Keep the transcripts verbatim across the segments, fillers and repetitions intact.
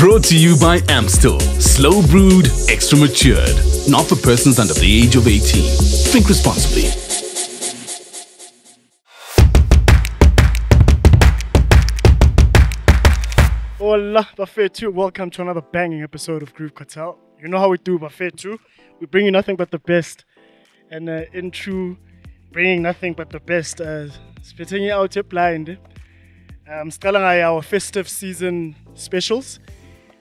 Brought to you by Amstel. Slow brewed, extra matured. Not for persons under the age of eighteen. Drink responsibly. Hola, Buffet two. Welcome to another banging episode of Groove Cartel. You know how we do, Buffet two. We bring you nothing but the best. And uh, in true, bringing nothing but the best. Uh, spitting it out here blind. Um, our festive season specials.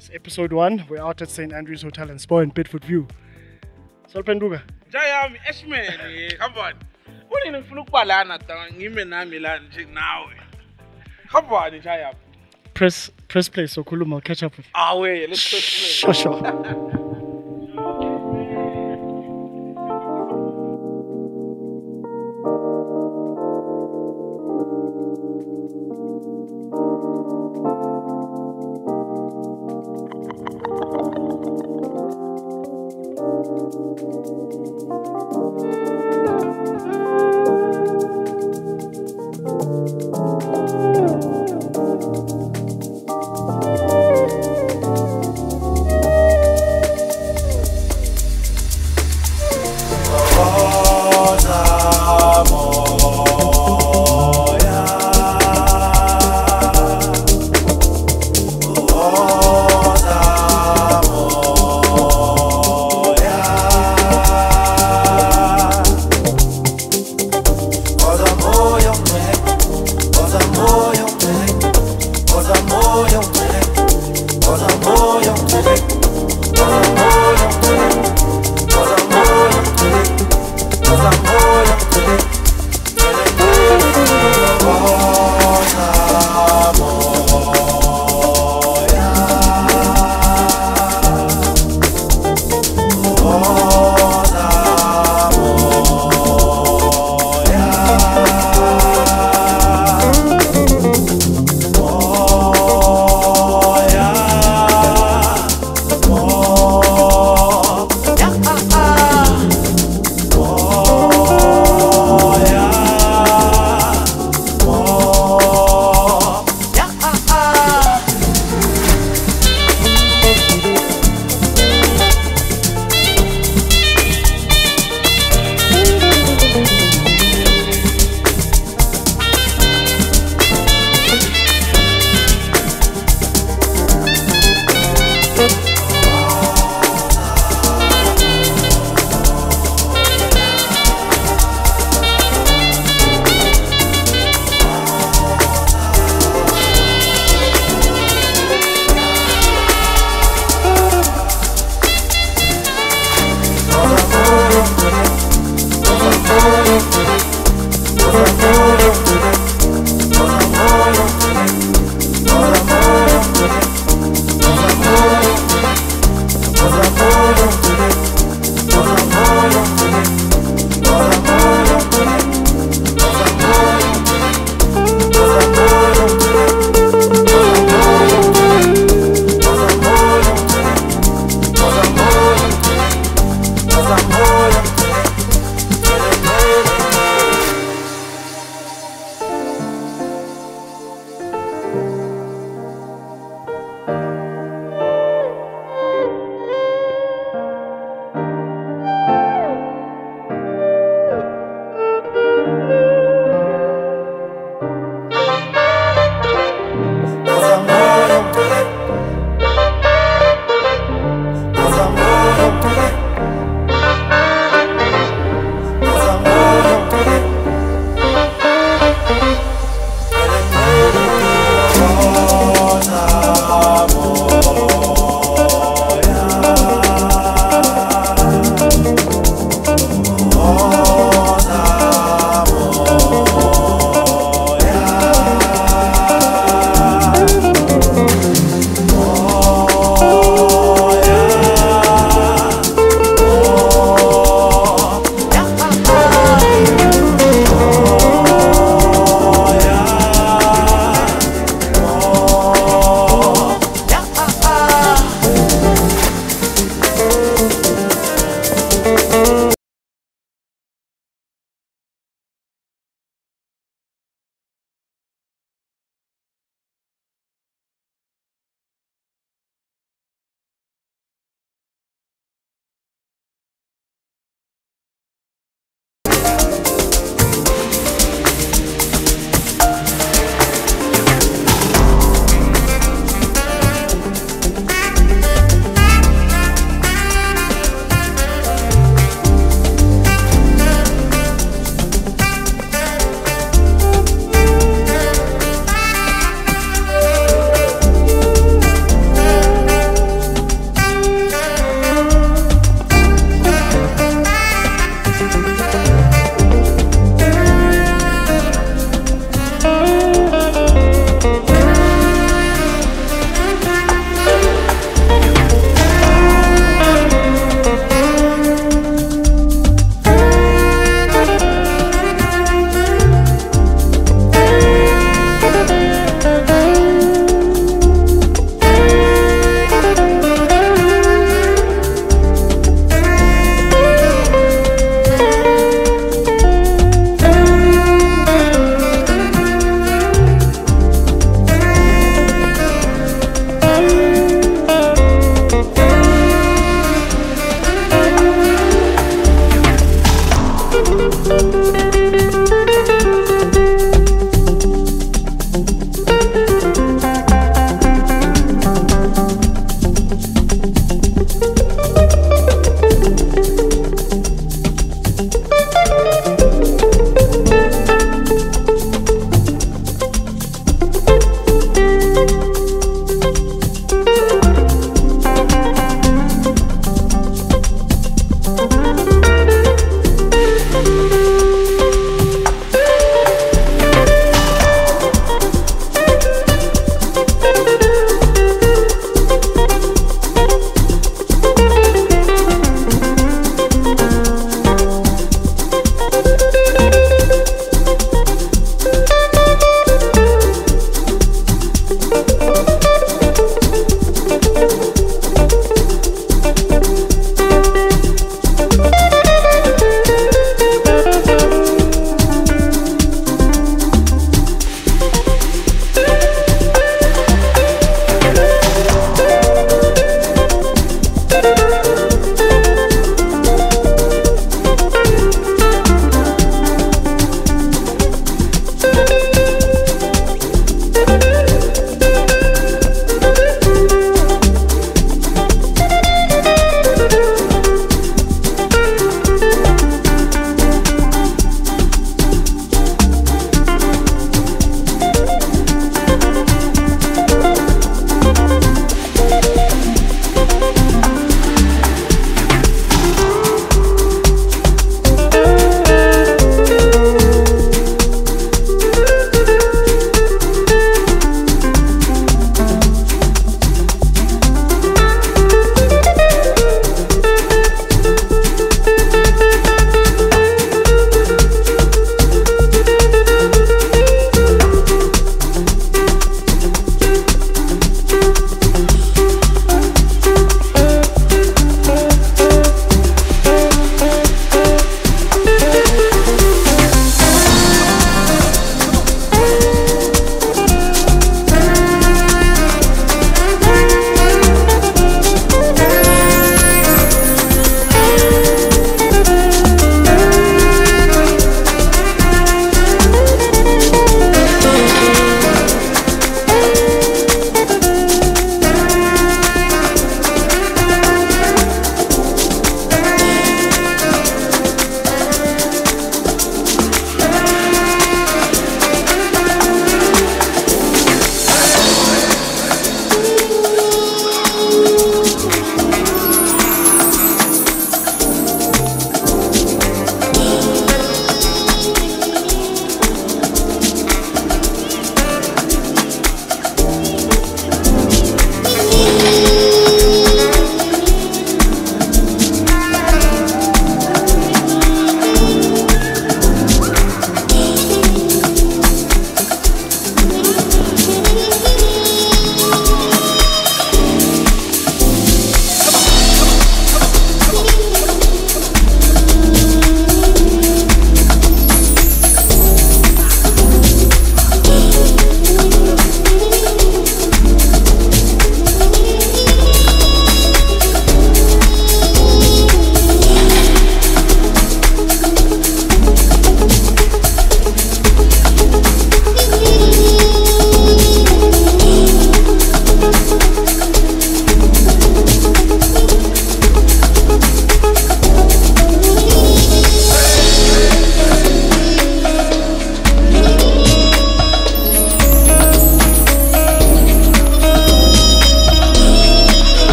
It's episode one. We're out at Saint Andrew's Hotel and Spoh in Bedford View. Sol Phenduka. Jayam Esme. Come on. What in the now? Come on, Jayam. Press, press play so Kulum will catch up with you. Ah, wait. Let's press play. Sure, sure.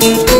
Thank you.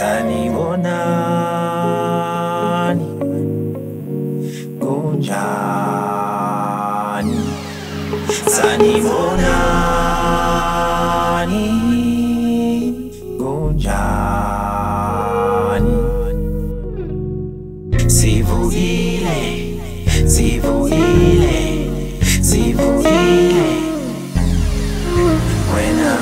Tani bonani kunjani Tani bonani kunjani Sivugile Sivugile Sivugile Wena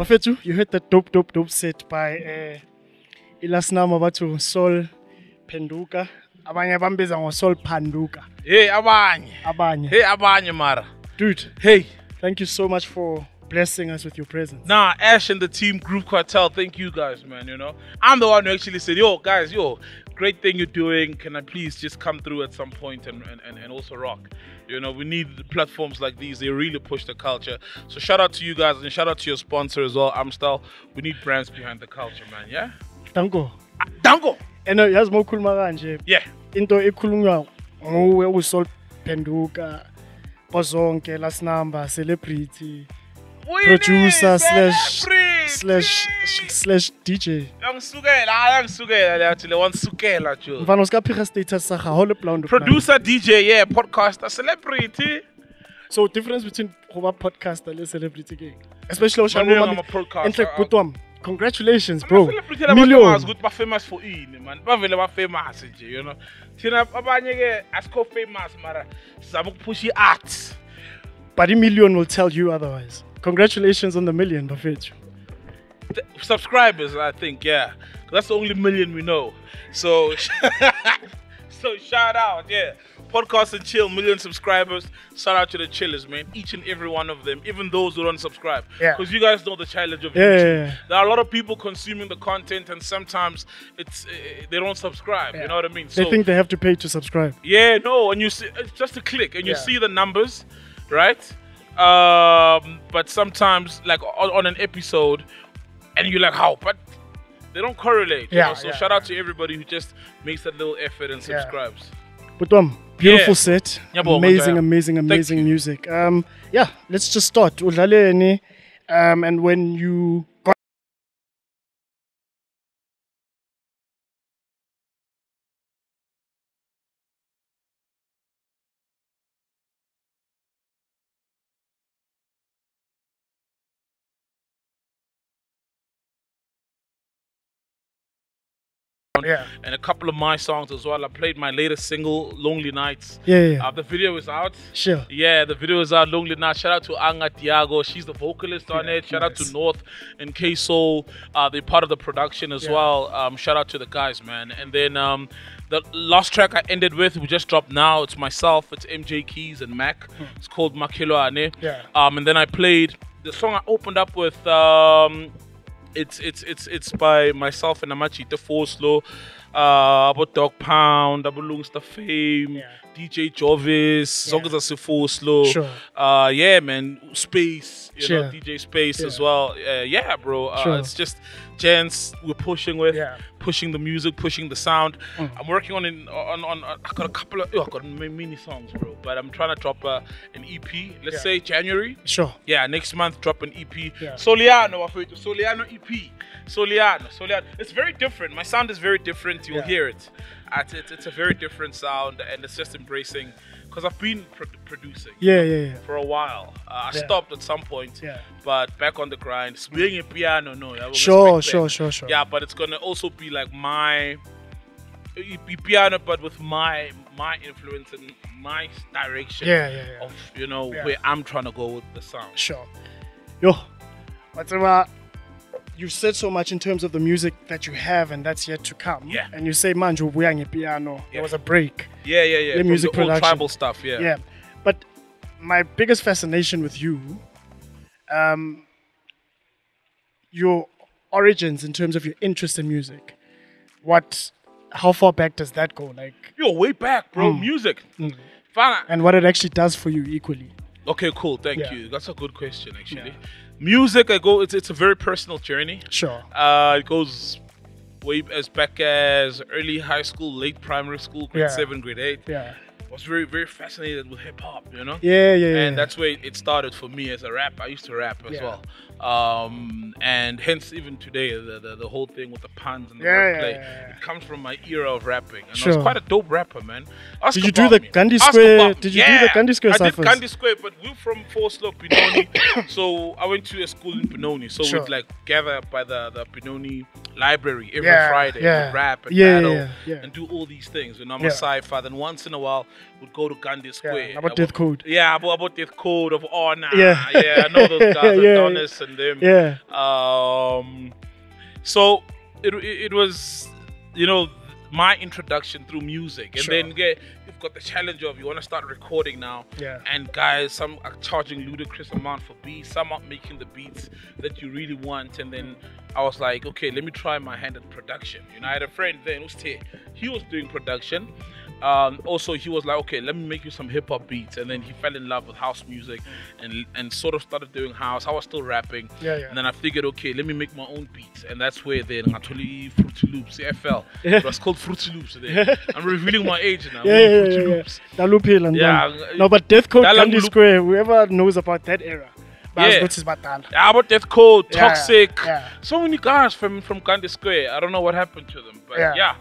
Mafetu, you heard that dope, dope, dope set by uh, Ilasna Mabatu, Sol Phenduka. Abanye bambeza ngo Sol Phenduka. Hey, abanye. Abanye. Hey, abanye mara. Dude. Hey. Thank you so much for blessing us with your presence. Nah, Ash and the team, Groove Cartel, thank you guys, man, you know. I'm the one who actually said, yo, guys, yo, great thing you're doing. Can I please just come through at some point and, and, and also rock? You know, we need platforms like these. They really push the culture. So shout out to you guys and shout out to your sponsor as well, Amstel. We need brands behind the culture, man, yeah? Dango. Ah, dango. And uh, here's more cool maranje. Yeah. Into a cool oh, we Sol Phenduka. Pozonke, last number, celebrity, we producer slash, slash slash D J. Producer, D J, yeah, podcaster, celebrity. So difference between podcaster and celebrity gang. Especially when I'm a podcaster. Congratulations, bro. Millions. Good, but famous for you, man. But very famous, you know. Tina, abanye asko famous, mara. Sabuk pushy art. But a million will tell you otherwise. Congratulations on the million, Bafetu. Subscribers, I think, yeah. That's the only million we know. So, so shout out, yeah. Podcast and Chill, million subscribers. Shout out to the chillers, man. Each and every one of them, even those who don't subscribe. Because yeah. You guys know the challenge of yeah, YouTube. Yeah. There are a lot of people consuming the content and sometimes it's uh, they don't subscribe, yeah. You know what I mean? They so, think they have to pay to subscribe. Yeah, no, and you see, it's just a click and you yeah. see the numbers, right? Um, but sometimes, like on, on an episode, and you're like, how? But they don't correlate. Yeah, you know? So yeah, shout out to everybody who just makes that little effort and subscribes. But um, beautiful yeah. set, yeah, boy, amazing, amazing, amazing music. Um, yeah, let's just start. Um, and when you got yeah. And a couple of my songs as well. I played my latest single, Lonely Nights. Yeah, yeah. Uh, the video is out. Sure. Yeah, the video is out, Lonely Nights. Shout out to Anga Tiago. She's the vocalist on yeah, it. Shout nice. out to North and Keso. Uh, they're part of the production as yeah. well. Um, shout out to the guys, man. And then um, the last track I ended with, we just dropped now. It's myself, it's M J Keys and Mac. Hmm. It's called Makhelo yeah. Um And then I played the song I opened up with... Um, It's it's it's it's by myself and Amachi, the four slow, uh, about Dog Pound, Abu Brahima Fame, yeah. D J Jarvis, yeah. songs are four slow, sure. uh, yeah, man, Space, you sure. know, D J Space yeah. as well, uh, yeah, bro. Uh, sure. It's just gents we're pushing with, yeah. pushing the music, pushing the sound. Mm. I'm working on an, on on. I got a couple of, oh, I got mini songs, bro, but I'm trying to drop uh, an E P. Let's yeah. say January. Sure. Yeah, next month drop an E P. Yeah. Soliano, Soliano E P. Soliano, Soliano. It's very different. My sound is very different. You'll yeah. hear it. It's, it's a very different sound, and it's just embracing. Because I've been pro producing yeah, you know, yeah, yeah. for a while. Uh, I yeah. stopped at some point, yeah. but back on the grind. Swinging piano, no. Yeah, sure, sure, sure, sure. Yeah, but it's going to also be like my... It'd be piano, but with my my influence and my direction yeah, yeah, yeah. of, you know, yeah. where I'm trying to go with the sound. Sure. Yo, Matima, you've said so much in terms of the music that you have and that's yet to come. Yeah. And you say, man, you're wearing a piano. Yeah. There was a break. Yeah, yeah, yeah. The music the old production. Tribal stuff, yeah. Yeah. But my biggest fascination with you, um, your origins in terms of your interest in music. What, how far back does that go? Like, yo, way back, bro. Mm. Music. Mm. And what it actually does for you equally. Okay, cool. Thank yeah. you. That's a good question, actually. Yeah. Music, I go. It's it's a very personal journey. Sure. Uh, it goes way as back as early high school, late primary school, grade yeah. seven, grade eight. Yeah. I was very very fascinated with hip hop, you know. Yeah, yeah. And yeah. that's where it started for me as a rapper. I used to rap as yeah. well, um, and hence even today the, the the whole thing with the puns and the yeah, wordplay. Yeah, yeah, yeah. It comes from my era of rapping, and sure. I was quite a dope rapper, man. Ask did you do the Gandhi Square? Did you yeah. do the Gandhi Square? I did Gandhi Square, but we're from Vosloo, Benoni, so I went to a school in Benoni. So sure. we'd like gather by the the Benoni library every yeah, Friday yeah. and rap and yeah, battle yeah, yeah, yeah. and do all these things. And I'm yeah. a sci-fi. Then once in a while. Would go to Gandhi Square. Yeah, about Death Code. Yeah, about, about Death Code of Honor. Yeah, yeah, I know those guys. yeah, Adonis yeah. and them. Yeah. Um, so it, it was, you know, my introduction through music. And sure. then yeah, you've got the challenge of you want to start recording now. Yeah. And guys, some are charging ludicrous amount for beats. Some aren't making the beats that you really want. And then I was like, okay, let me try my hand at production. You know, I had a friend then who's here. He was doing production. Um, also, he was like, okay, let me make you some hip-hop beats. And then he fell in love with house music and and sort of started doing house. I was still rapping. Yeah, yeah. And then I figured, okay, let me make my own beats. And that's where then I totally Fruity Loops, F L. Yeah. It was called Fruity Loops. Then. I'm revealing my age now. Yeah, yeah, yeah, yeah. Loops. Yeah. No, but Death Code, Candy Square, whoever knows about that era. Yeah. yeah, about Death Code, yeah, Toxic. Yeah. So many guys from, from Gandhi Square. I don't know what happened to them. But yeah. yeah.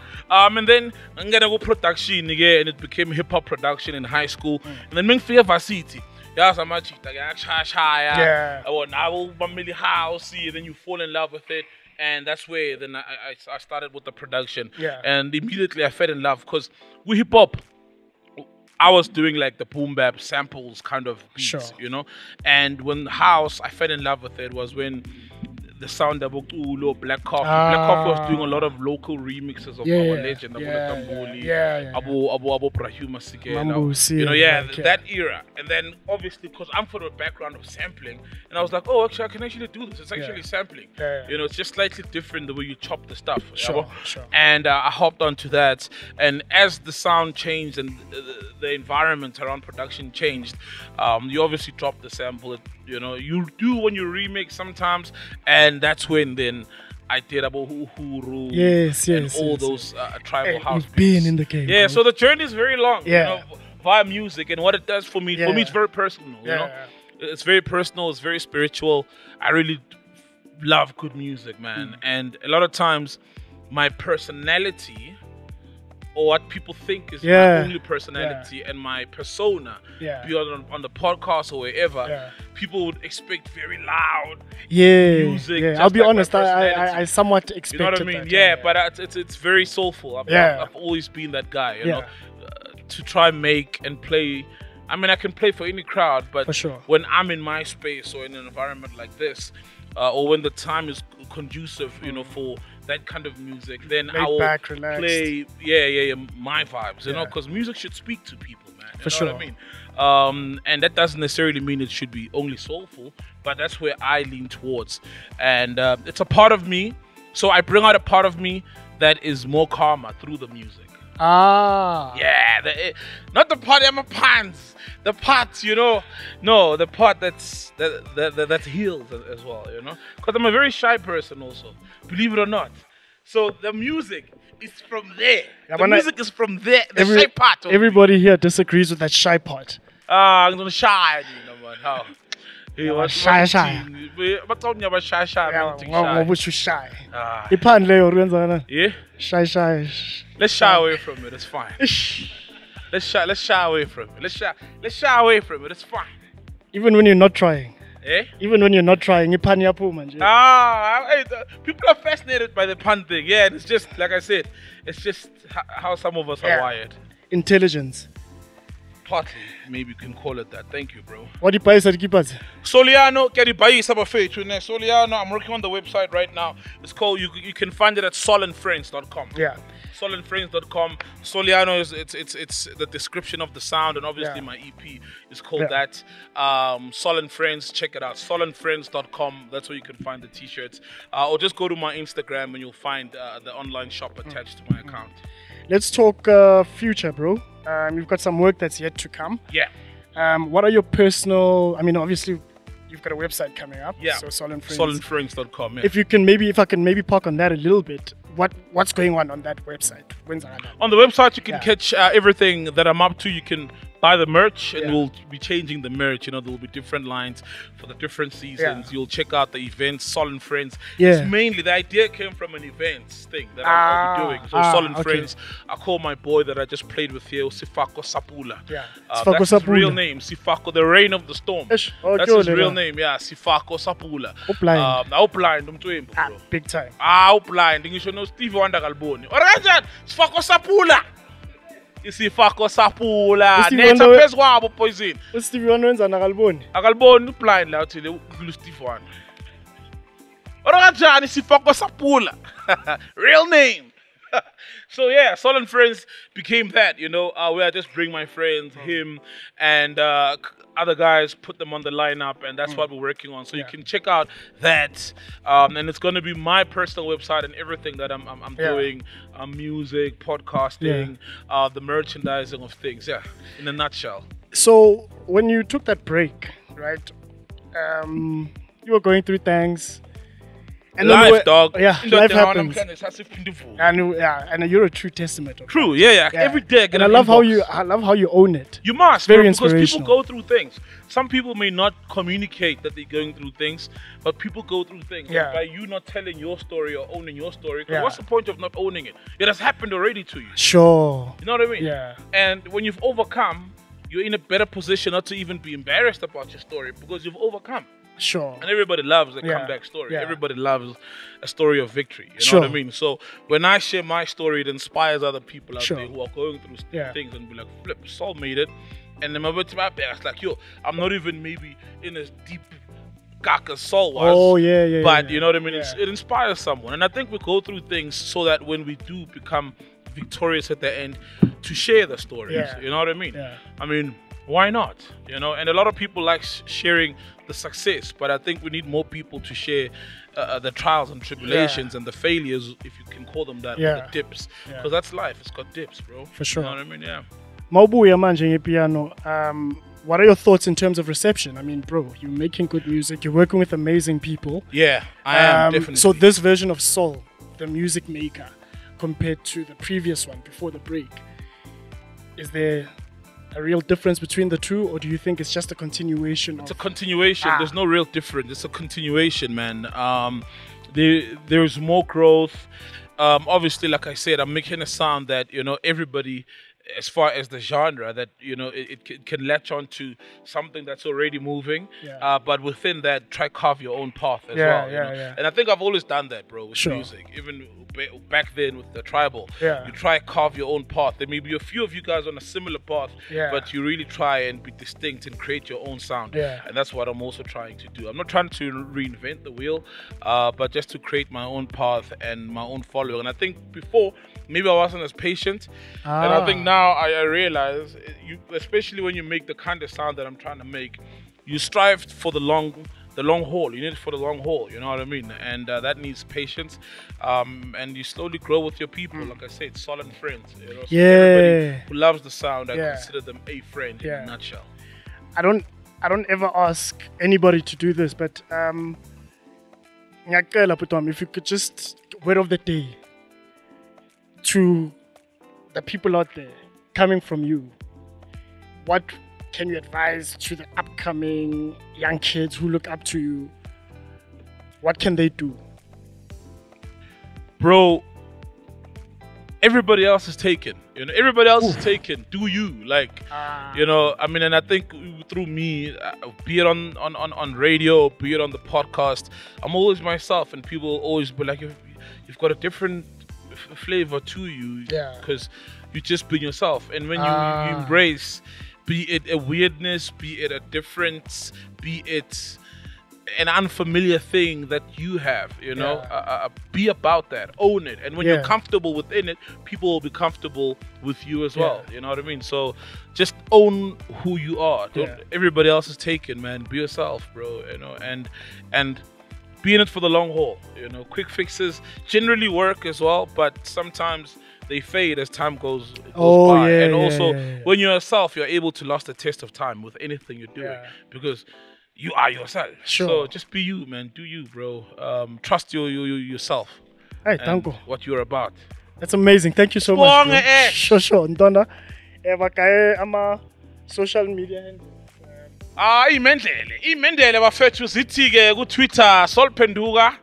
Um, and then I'm gonna go production again, and it became hip hop production in high school. Mm. And then Ming Fear Varsity. Yeah, so much yeah. I want I will family house, and then you fall in love with it. And that's where then I, I, I started with the production. Yeah. And immediately I fell in love because we hip hop. I was doing like the boom bap samples kind of beats, sure. you know? And when house, I fell in love with it was when the sound of Ulo, Black Coffee. Ah. Black Coffee was doing a lot of local remixes of yeah, our yeah. legend, Abu yeah, Tamboli, yeah, yeah, yeah. Abu, Abu, Abu Brahima Sikela. You know, yeah, like, that yeah. era. And then obviously, because I'm from a background of sampling, and I was like, oh, actually, I can actually do this. It's actually yeah. sampling. Yeah, yeah. You know, it's just slightly different the way you chop the stuff. Sure, you know? sure. And uh, I hopped onto that. And as the sound changed and the, the environment around production changed, um, you obviously drop the sample. It, you know, you do when you remix sometimes, and that's when then I did about Uhuru yes, yes, and all yes, those uh, tribal and house being in the game. Yeah, right? So the journey is very long, yeah. you know, via music and what it does for me. Yeah. For me, it's very personal. Yeah. You know, it's very personal. It's very spiritual. I really love good music, man. Mm. And a lot of times, my personality. Or what people think is yeah. my only personality yeah. and my persona, yeah. be on, on the podcast or wherever, yeah. people would expect very loud yeah. music. Yeah. I'll be like honest, I, I, I somewhat expected. You know what I mean? That, yeah, yeah, but it's, it's it's very soulful. I've, yeah. I've, I've always been that guy, you yeah. know, uh, to try make and play. I mean, I can play for any crowd, but for sure. when I'm in my space or in an environment like this, uh, or when the time is conducive, mm. you know, for that kind of music, then Laid I will back, play, yeah, yeah, yeah, my vibes, you yeah. know, because music should speak to people, man. You For know sure. what I mean? Um, and that doesn't necessarily mean it should be only soulful, but that's where I lean towards. And uh, it's a part of me, so I bring out a part of me that is more karma through the music. Ah. Yeah, the, not the part I'm a pants, the part, you know, no, the part that's, that, that, that, that heals as well, you know, because I'm a very shy person also, believe it or not. So the music is from there. Yeah, the music I, is from there, the every, shy part. Everybody me. Here disagrees with that shy part. Ah, uh, I'm gonna shy, you know, man, how? Yeah, shy, shy. But talking about shy, shy. Yeah, we should shy. Yeah. Shy, shy. Let's shy away from it. It's fine. Let's shy. Let's shy away from it. Let's shy. Let's shy away from it. It's fine. Even when you're not trying. Eh? Even when you're not trying, you pan your poo, man. Ah, hey, the, people are fascinated by the pan thing. Yeah, and it's just like I said. It's just how some of us yeah. are wired. Intelligence. Partly, maybe you can call it that. Thank you, bro. What do you buy, Sadikipas? Soliano, can you buy it? Soliano, I'm working on the website right now. It's called, you, you can find it at sol and friends dot com. Yeah. sol and friends dot com. Soliano is it's it's it's the description of the sound, and obviously yeah. my E P is called yeah. that. Um, Sol and Friends, check it out. sol and friends dot com. That's where you can find the t-shirts, uh, or just go to my Instagram and you'll find uh, the online shop attached mm-hmm. to my account. Let's talk uh, future, bro. Um, you've got some work that's yet to come. Yeah. Um, what are your personal? I mean, obviously, you've got a website coming up. Yeah. So Sol and Friends. sol and friends dot com. Yeah. If you can, maybe if I can, maybe park on that a little bit. What What's going on on that website? When's that? On the website, you can yeah. catch uh, everything that I'm up to. You can buy the merch, and yeah. we'll be changing the merch. You know, there will be different lines for the different seasons. Yeah. You'll check out the events, Sol and Friends. Yeah. It's mainly, the idea came from an events thing that ah, I'll be doing. So ah, Sol and okay. Friends, I call my boy that I just played with here, Siphakho Saphula. Yeah. Uh, Siphakho that's Saphula. His real name, Siphakho, the Reign of the Storm. Ish. Oh, that's his real name, yeah, Siphakho Saphula. Outblind. Um, outblind, I'm doing it, bro. Ah, big time. Ah, outblind. You should know Steve Wonder Galboni. Alright, Siphakho Saphula. Siphakho Saphula. Neta phezu kwabo poison. Steve Wonder wenza na Galboni. Akaliboni upline la uthile ukhulu Steve Wonder. Ano ka dyan? Siphakho Saphula. Real name. So yeah, Sol and Friends became that, you know, uh, where I just bring my friends, mm. him, and uh, other guys, put them on the lineup, and that's mm. what we're working on. So yeah. You can check out that, um, and it's going to be my personal website and everything that I'm, I'm, I'm yeah. doing, uh, music, podcasting, yeah. uh, the merchandising of things, yeah, in a nutshell. So when you took that break, right, um, you were going through things. And life, we dog. Yeah, life happens. And yeah, and you're a true testament. Okay? True, yeah, yeah, yeah. Every day, I get and I love inbox. how you, I love how you own it. You must, very bro, because people go through things. Some people may not communicate that they're going through things, but people go through things. Yeah. And by you not telling your story or owning your story, yeah. what's the point of not owning it? It has happened already to you. Sure. You know what I mean? Yeah. And when you've overcome, you're in a better position not to even be embarrassed about your story because you've overcome. Sure. And everybody loves a yeah. comeback story. Yeah. Everybody loves a story of victory. You know sure. what I mean? So when I share my story, it inspires other people out sure. there who are going through yeah. things and be like, flip, Sol made it. And then my back, it's like, yo, I'm not even maybe in as deep cock as Sol was. Oh, yeah, yeah. But yeah. you know what I mean? Yeah. It inspires someone. And I think we go through things so that when we do become victorious at the end, to share the stories. Yeah. You know what I mean? Yeah. I mean, why not? You know, and a lot of people like sh sharing the success, but I think we need more people to share uh, the trials and tribulations yeah. and the failures, if you can call them that, yeah. the dips, because yeah. that's life. It's got dips, bro. For sure. You know what I mean? Yeah. Mawubuya manje ngepiano. Um, what are your thoughts in terms of reception? I mean, bro, you're making good music. You're working with amazing people. Yeah, I am um, definitely. So this version of Sol, the music maker, compared to the previous one before the break, is there a real difference between the two, or do you think it's just a continuation? It's of, a continuation. Ah. There's no real difference. It's a continuation, man. Um, there, there's more growth. Um, obviously, like I said, I'm making a sound that, you know, everybody, as far as the genre, that, you know, it, it can latch on to something that's already moving, yeah. uh, but within that, try carve your own path as yeah, well. Yeah, you know? yeah. And I think I've always done that, bro, with sure. music. Even back then with the tribal, yeah. you try carve your own path. There may be a few of you guys on a similar path, yeah. but you really try and be distinct and create your own sound. Yeah. And that's what I'm also trying to do. I'm not trying to reinvent the wheel, uh, but just to create my own path and my own following. And I think before, maybe I wasn't as patient, ah. and I think now, Now I, I realize, you, especially when you make the kind of sound that I'm trying to make, you strive for the long, the long haul. You need it for the long haul. You know what I mean? And uh, that needs patience. Um, and you slowly grow with your people. Like I said, Sol and Friends. You know? So yeah. Everybody who loves the sound, I yeah. consider them a friend yeah. in a nutshell. I don't, I don't ever ask anybody to do this, but um, if you could just word of the day to the people out there. Coming from you, what can you advise to the upcoming young kids who look up to you? What can they do? Bro, everybody else is taken. You know, everybody else Oof. is taken. Do you like, ah. you know, I mean, and I think through me, be it on, on, on, on radio, be it on the podcast, I'm always myself, and people always be like, you've, you've got a different flavor to you, because yeah. you just be yourself. And when you, ah. you embrace, be it a weirdness, be it a difference, be it an unfamiliar thing that you have, you know, yeah. uh, uh, be about that, own it. And when yeah. you're comfortable within it, people will be comfortable with you as yeah. well. You know what I mean? So just own who you are. Don't, yeah. everybody else is taken, man. Be yourself, bro. You know, and and. Be in it for the long haul, you know. Quick fixes generally work as well, but sometimes they fade as time goes, goes oh, by. Yeah, and yeah, also, yeah, yeah. when you're yourself, you're able to last the test of time with anything you're doing yeah. because you are yourself. Sure. So just be you, man. Do you, bro. Um, trust your, your, yourself. Hey, thank you. What you're about. That's amazing. Thank you so much. Bro. Eh. Sure, sure. Ndonda, I'm a social media handle. Ah, imendele. Imendele bafethu zithi ke ku Twitter Sol Phenduka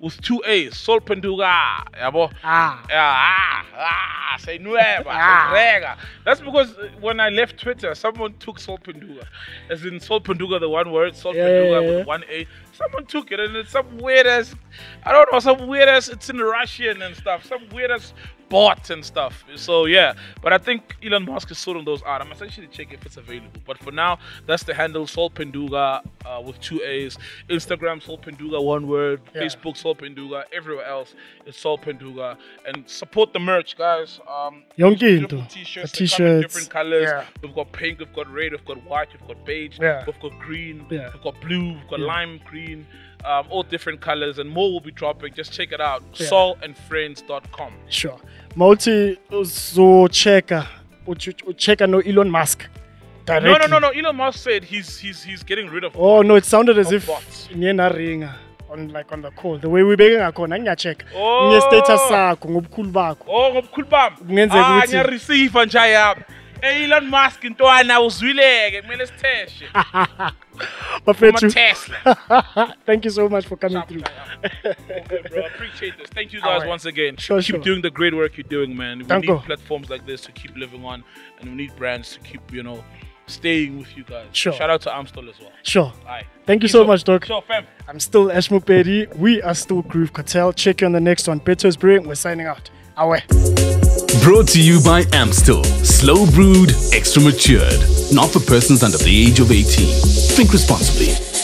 with two A's. Sol Phenduka, yabo. Ah. Yeah, ah, ah, say nueva, rega. That's because when I left Twitter, someone took Sol Phenduka. As in Sol Phenduka, the one word, Sol Phenduka yeah, yeah, yeah. with one A. Someone took it, and it's some weird ass, I don't know, some weird ass, it's in Russian and stuff, some weird ass bots and stuff. So yeah, but I think Elon Musk is sorting those out. I'm essentially checking if it's available, but for now that's the handle, Sol Phenduka, uh, with two A's. Instagram Sol Phenduka, one word. Yeah. Facebook Sol Phenduka. Everywhere else it's Sol Phenduka. And support the merch, guys. Um, beautiful t-shirts, t-shirts, different colors. Yeah. We've got pink, we've got red, we've got white, we've got beige, yeah. we've got green, yeah. we've got blue, we've got yeah. lime green. Um, all different colors, and more will be dropping. Just check it out. Yeah. sol and friends dot com. Sure. Mauti, so check, check no Elon Musk. Directly. No, no, no, no. Elon Musk said he's he's he's getting rid of. Oh no! It sounded as if on like on the call. The way we begging a call, nanya check. Oh. Status sako, ngobkulba. Oh, ngobkulba. Ah, nanya receive and jayab. Elon Musk into ana uzwileke kumele sitheshe. Bafethu. Thank you so much for coming Shop, through. Okay, bro, appreciate this. Thank you guys right. once again. Sure, keep sure. doing the great work you're doing, man. We Thank need you. platforms like this to keep living on, and we need brands to keep, you know, staying with you guys. Sure. Shout out to Amstel as well. Sure. Aye. Thank you so much, Doc. Sure, fam. I'm still Ashmo Perry. We are still Groove Cartel. Check you on the next one. Peters Brewing. We're signing out. Awe. Brought to you by Amstel. Slow brewed, extra matured. Not for persons under the age of eighteen. Drink responsibly.